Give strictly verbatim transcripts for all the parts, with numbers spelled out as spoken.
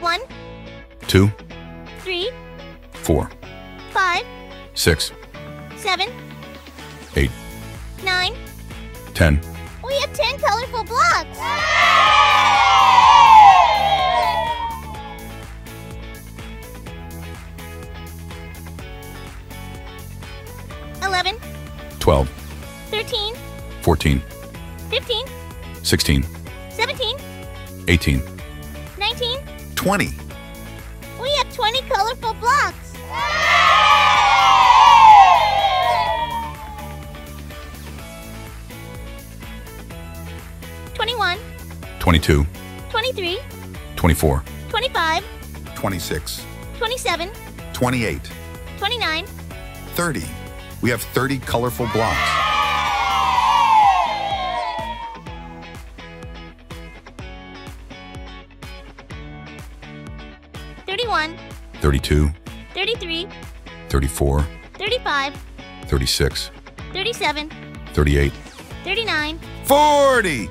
One. Two. Three. Four. Five. Six. Seven. Eight. Nine. Ten. We have ten colorful blocks! Eleven. Twelve. Thirteen. Fourteen. Fifteen. Sixteen. Seventeen. Eighteen. Nineteen. Twenty. We have twenty colorful blocks! twenty-one. twenty-two. twenty-three. twenty-four. twenty-five. twenty-six. twenty-seven. twenty-eight. twenty-nine. thirty. We have thirty colorful blocks. thirty-one. thirty-two. thirty-three. thirty-four. thirty-five. thirty-six. thirty-seven. thirty-eight. thirty-nine. forty.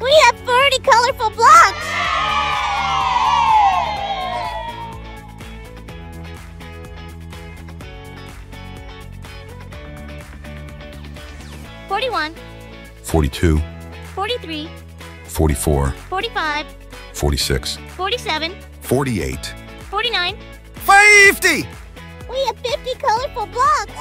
We have forty colorful blocks! forty-one. forty-two. forty-three. forty-four. forty-five. forty-six. forty-seven. forty-eight. forty-nine. fifty! We have fifty colorful blocks!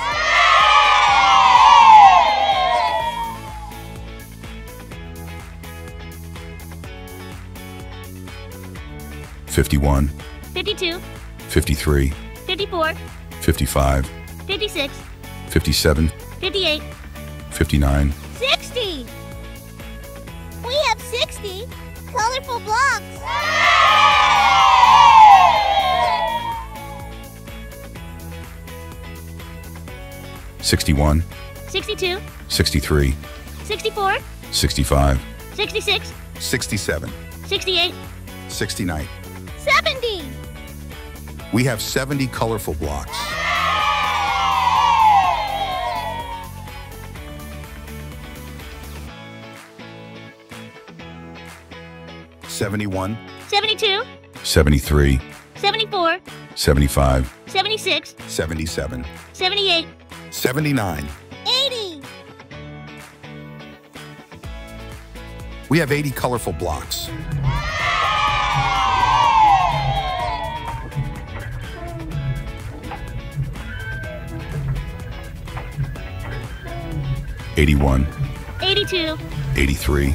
fifty-one. fifty-two. fifty-three. fifty-four. fifty-five. fifty-six. fifty-seven. fifty-eight. fifty-nine. sixty. We have sixty colorful blocks. sixty-one. sixty-two. sixty-three. sixty-four. sixty-five. sixty-six. sixty-seven. sixty-eight. sixty-nine. seventy! We have seventy colorful blocks. seventy-one. seventy-two. seventy-three. seventy-four. seventy-five. seventy-six. seventy-seven. seventy-eight. seventy-nine. eighty! We have eighty colorful blocks. eighty-one. eighty-two. eighty-three.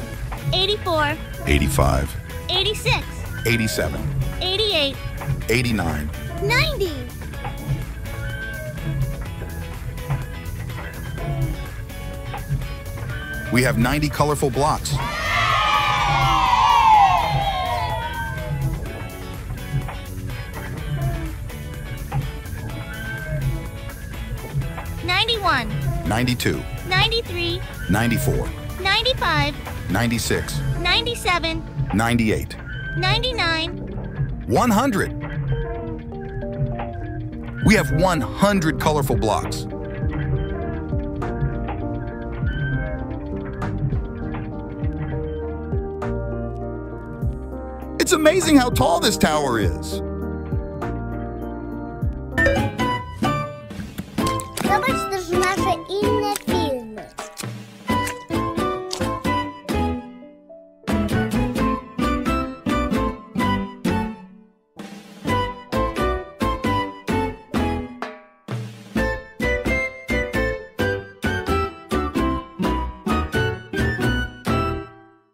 eighty-four. eighty-five. eighty-six. eighty-seven. eighty-eight. eighty-nine. ninety. We have ninety colorful blocks. ninety-one. ninety-two. ninety-three. ninety-four. ninety-five. ninety-six. ninety-seven. ninety-eight. ninety-nine. one hundred. We have one hundred colorful blocks. It's amazing how tall this tower is.